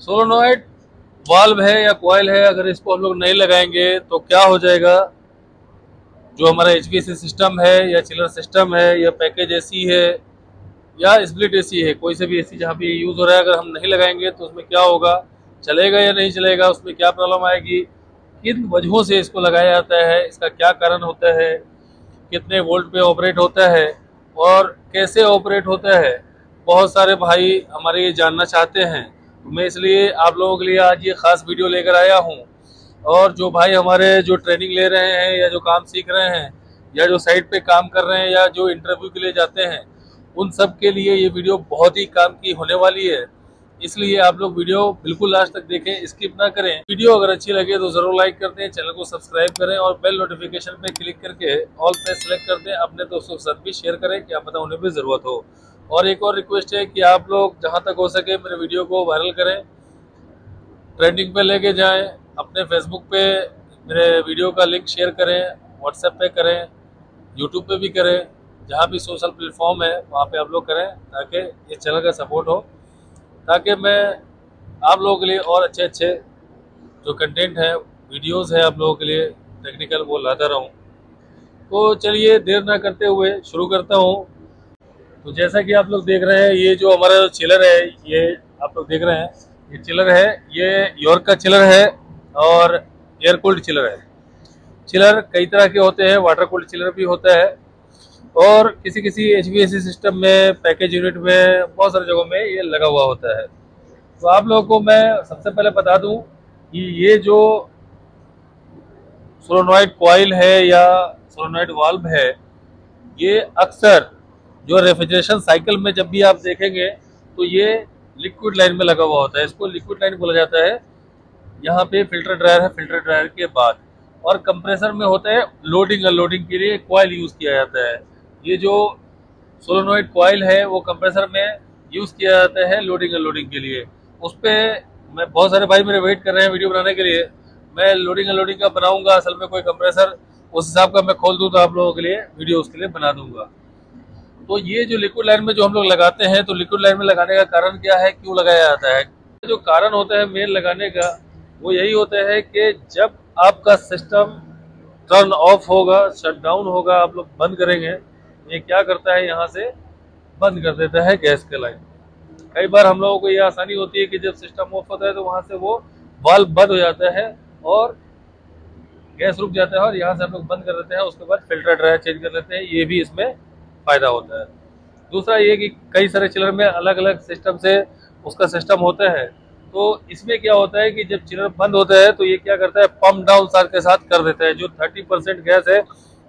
Solenoid valve है या coil है, अगर इसको हम लोग नहीं लगाएंगे तो क्या हो जाएगा। जो हमारा HVAC सिस्टम है या चिलर सिस्टम है या पैकेज AC है या स्प्लिट AC है, कोई से भी AC जहाँ भी यूज़ हो रहा है, अगर हम नहीं लगाएंगे तो उसमें क्या होगा, चलेगा या नहीं चलेगा, उसमें क्या प्रॉब्लम आएगी, किन वजहों से इसको लगाया जाता है, इसका क्या कारण होता है, कितने वोल्ट पे ऑपरेट होता है और कैसे ऑपरेट होता है। बहुत सारे भाई हमारे ये जानना चाहते हैं, मैं इसलिए आप लोगों के लिए आज ये ख़ास वीडियो लेकर आया हूँ। और जो भाई हमारे जो ट्रेनिंग ले रहे हैं या जो काम सीख रहे हैं या जो साइट पे काम कर रहे हैं या जो इंटरव्यू के लिए जाते हैं, उन सब के लिए ये वीडियो बहुत ही काम की होने वाली है। इसलिए आप लोग वीडियो बिल्कुल लास्ट तक देखें, स्किप ना करें। वीडियो अगर अच्छी लगे तो ज़रूर लाइक कर दें, चैनल को सब्सक्राइब करें और बेल नोटिफिकेशन पे क्लिक करके ऑल पे सेलेक्ट कर दें। अपने दोस्तों के साथ भी शेयर करें, क्या पता उन्हें भी ज़रूरत हो। और एक और रिक्वेस्ट है कि आप लोग जहाँ तक हो सके मेरे वीडियो को वायरल करें, ट्रेंडिंग पर लेके जाएँ, अपने फेसबुक पे मेरे वीडियो का लिंक शेयर करें, व्हाट्सएप पर करें, यूट्यूब पर भी करें, जहाँ भी सोशल प्लेटफॉर्म है वहाँ पर आप लोग करें, ताकि इस चैनल का सपोर्ट हो, ताकि मैं आप लोगों के लिए और अच्छे अच्छे जो कंटेंट है, वीडियोस है आप लोगों के लिए टेक्निकल, वो लाता रहूं। तो चलिए देर ना करते हुए शुरू करता हूं। तो जैसा कि आप लोग देख रहे हैं, ये जो हमारा जो चिलर है, ये आप लोग देख रहे हैं, ये चिलर है, ये यॉर्क का चिलर है और एयर कूल्ड चिलर है। चिलर कई तरह के होते हैं, वाटर कूल्ड चिलर भी होता है और किसी किसी HVAC सिस्टम में, पैकेज यूनिट में, बहुत सारी जगहों में ये लगा हुआ होता है। तो आप लोगों को मैं सबसे पहले बता दूं कि ये जो सोलेनॉइड कॉइल है या सोलेनॉइड वाल्व है, ये अक्सर जो रेफ्रिजरेशन साइकिल में जब भी आप देखेंगे तो ये लिक्विड लाइन में लगा हुआ होता है। इसको लिक्विड लाइन बोला जाता है। यहाँ पे फिल्टर ड्रायर है, फिल्टर ड्रायर के बाद और कंप्रेसर में होता है, लोडिंग अनलोडिंग के लिए कॉइल यूज़ किया जाता है। ये जो सोलेनॉइड कॉइल है वो कंप्रेसर में यूज़ किया जाता है लोडिंग अनलोडिंग के लिए। उस पर मैं, बहुत सारे भाई मेरे वेट कर रहे हैं वीडियो बनाने के लिए, मैं लोडिंग अनलोडिंग का बनाऊंगा। असल में कोई कंप्रेसर उस हिसाब का मैं खोल दूं तो आप लोगों के लिए वीडियो उसके लिए बना दूंगा। तो ये जो लिक्विड लाइन में जो हम लोग लगाते हैं, तो लिक्विड लाइन में लगाने का कारण क्या है, क्यों लगाया जाता है? जो कारण होता है मेन लगाने का, वो यही होता है कि जब आपका सिस्टम टर्न ऑफ होगा, शट डाउन होगा, आप लोग बंद करेंगे, ये क्या करता है, यहाँ से बंद कर देता है गैस के लाइन। कई बार हम लोगों को ये आसानी होती है कि जब सिस्टम ऑफ होता है तो वहाँ से वो वाल्व बंद हो जाता है और गैस रुक जाता है और यहाँ से हम लोग बंद कर देते हैं। उसके बाद फिल्टर ड्रायर चेंज कर लेते हैं, ये भी इसमें फ़ायदा होता है। दूसरा ये कि कई सारे चिलर में अलग अलग सिस्टम से उसका सिस्टम होता है, तो इसमें क्या होता है कि जब चिलर बंद होता है तो ये क्या करता है, पम्प डाउन साथ के साथ कर देता है। जो 30% गैस है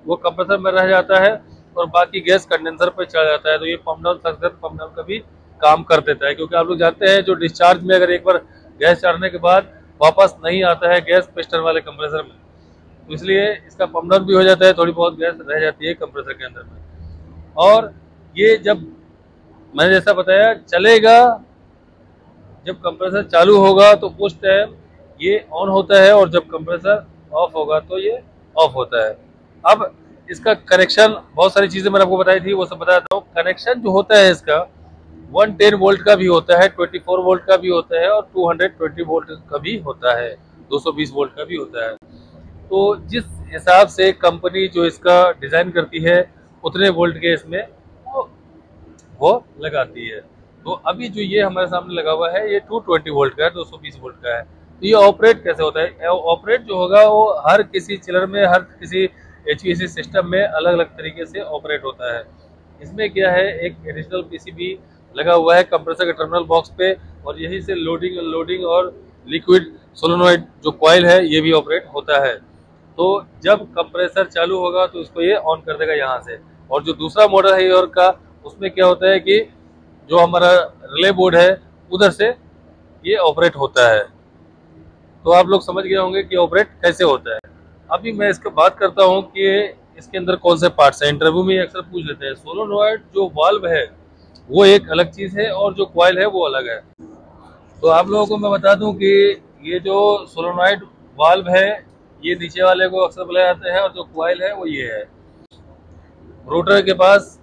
वो कंप्रेसर में रह जाता है और बाकी गैस कंडेंसर पर चला जाता है। तो ये pump down circuit, pump down का भी काम कर देता है, क्योंकि आप लोग जानते हैं जो डिस्चार्ज में अगर एक बार गैस चढ़ने के बाद वापस नहीं आता है गैस पिस्टन वाले कंप्रेसर में, तो इसलिए इसका पंप डाउन भी हो जाता है, थोड़ी बहुत गैस रह जाती है कंप्रेसर के अंदर में। और ये जब मैंने जैसा बताया चलेगा, जब कंप्रेसर चालू होगा तो उस टाइम ये ऑन होता है और जब कंप्रेसर ऑफ होगा तो ये ऑफ होता है। अब इसका कनेक्शन, बहुत सारी चीज़ें मैंने आपको बताई थी, वो सब बता देता हूँ। कनेक्शन जो होता है इसका 110 वोल्ट का भी होता है, 24 वोल्ट का भी होता है और 220 वोल्ट का भी होता है, 220 वोल्ट का भी होता है। तो जिस हिसाब से कंपनी जो इसका डिज़ाइन करती है, उतने वोल्ट के इसमें वो लगाती है। तो अभी जो ये हमारे सामने लगा हुआ है, ये 220 वोल्ट का है, 220 वोल्ट का है। तो ये ऑपरेट कैसे होता है? ऑपरेट जो होगा वो हर किसी चिलर में, हर किसी HVAC सिस्टम में अलग अलग तरीके से ऑपरेट होता है। इसमें क्या है, एक एडिशनल PCB लगा हुआ है कंप्रेसर के टर्मिनल बॉक्स पे और यहीं से लोडिंग अनलोडिंग और लिक्विड सोलेनॉइड जो कॉइल है ये भी ऑपरेट होता है। तो जब कंप्रेसर चालू होगा तो इसको ये ऑन कर देगा यहाँ से। और जो दूसरा मॉडल है यॉर्क का, उसमें क्या होता है कि जो हमारा रिले बोर्ड है उधर से ये ऑपरेट होता है। तो आप लोग समझ गए होंगे कि ऑपरेट कैसे होता है। अभी मैं इसके बात करता हूँ कि इसके अंदर कौन से पार्ट्स हैं। इंटरव्यू में अक्सर पूछ लेते हैं। सोलेनॉइड जो वाल्व है वो एक अलग चीज़ है और जो कॉइल है वो अलग है। तो आप लोगों को मैं बता दूं कि ये जो सोलेनॉइड वाल्व है, ये नीचे वाले को अक्सर बुलाया जाता है और जो कॉइल है वो ये है। रोटर के पास,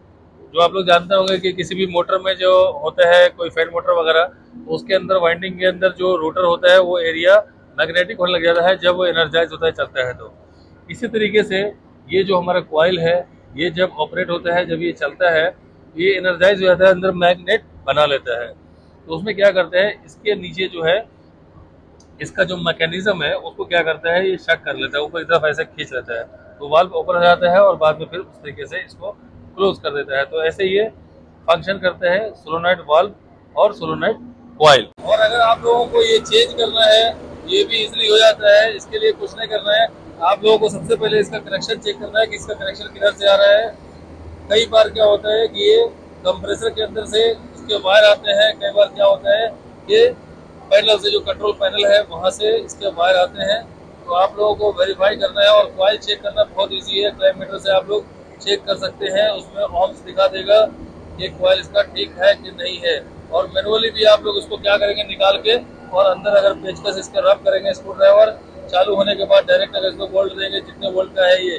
जो आप लोग जानते होंगे कि किसी भी मोटर में जो होता है, कोई फैन मोटर वगैरह, तो उसके अंदर वाइंडिंग के अंदर जो रोटर होता है वो एरिया मैग्नेटिक होने लग जाता है जब वो एनर्जाइज होता है, चलता है। तो इसी तरीके से ये जो हमारा कॉइल है ये जब ऑपरेट होता है, जब ये चलता है, ये एनर्जाइज हो जाता है, अंदर मैग्नेट बना लेता है। तो उसमें क्या करते हैं, इसके नीचे जो है इसका जो मैकेनिज्म है उसको क्या करता है, ये शक कर लेता है, ऊपर की तरफ ऐसे खींच लेता है, तो वाल्व ओपन हो जाता है और बाद में फिर उस तरीके से इसको क्लोज कर देता है। तो ऐसे ये फंक्शन करते हैं सोलेनॉइड वाल्व और सोलेनॉइड कॉइल। और अगर आप लोगों को ये चेंज करना है, ये भी इजीली हो जाता है, इसके लिए कुछ नहीं करना है। आप लोगों को सबसे पहले इसका कनेक्शन चेक करना है कि इसका कनेक्शन किधर से आ रहा है। कई बार क्या होता है कि ये कंप्रेसर के अंदर से इसके वायर आते हैं, कई बार क्या होता है कि पैनल से, जो कंट्रोल पैनल है वहाँ से इसके वायर आते हैं। तो आप लोगों को वेरीफाई करना है। और कॉइल चेक करना बहुत ईजी है, क्लाइम मीटर से आप लोग चेक कर सकते हैं, उसमें ऑम्स दिखा देगा कि कॉइल इसका ठीक है कि नहीं है। और मैनुअली भी आप लोग इसको क्या करेंगे, निकाल के और अंदर अगर पेचकस इसका रब करेंगे, स्क्रू ड्राइवर चालू होने के बाद डायरेक्ट अगर इसको वोल्ट देंगे, जितने वोल्ट का है ये,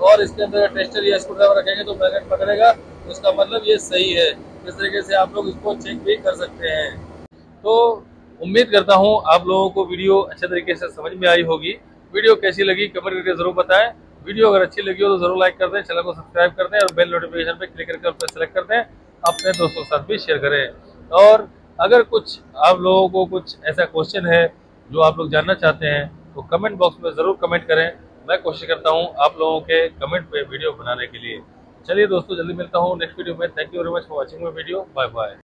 और इसके अंदर टेस्टर या स्क्रू ड्राइवर रखेंगे तो मैग्नेट पकड़ेगा, उसका मतलब ये सही है। इस तरीके से आप लोग इसको चेक भी कर सकते हैं। तो उम्मीद करता हूँ आप लोगों को वीडियो अच्छे तरीके से समझ में आई होगी। वीडियो कैसी लगी कमेंट करके जरूर बताएं। वीडियो अगर अच्छी लगी हो तो जरूर लाइक कर दें, चैनल को सब्सक्राइब कर दें और बेल नोटिफिकेशन पे क्लिक करके उस पर सेलेक्ट कर दें। अपने दोस्तों के साथ भी शेयर करें। और अगर कुछ आप लोगों को कुछ ऐसा क्वेश्चन है जो आप लोग जानना चाहते हैं तो कमेंट बॉक्स में ज़रूर कमेंट करें। मैं कोशिश करता हूँ आप लोगों के कमेंट पर वीडियो बनाने के लिए। चलिए दोस्तों, जल्दी मिलता हूँ नेक्स्ट वीडियो में। Thank you very much for watching my video. Bye bye.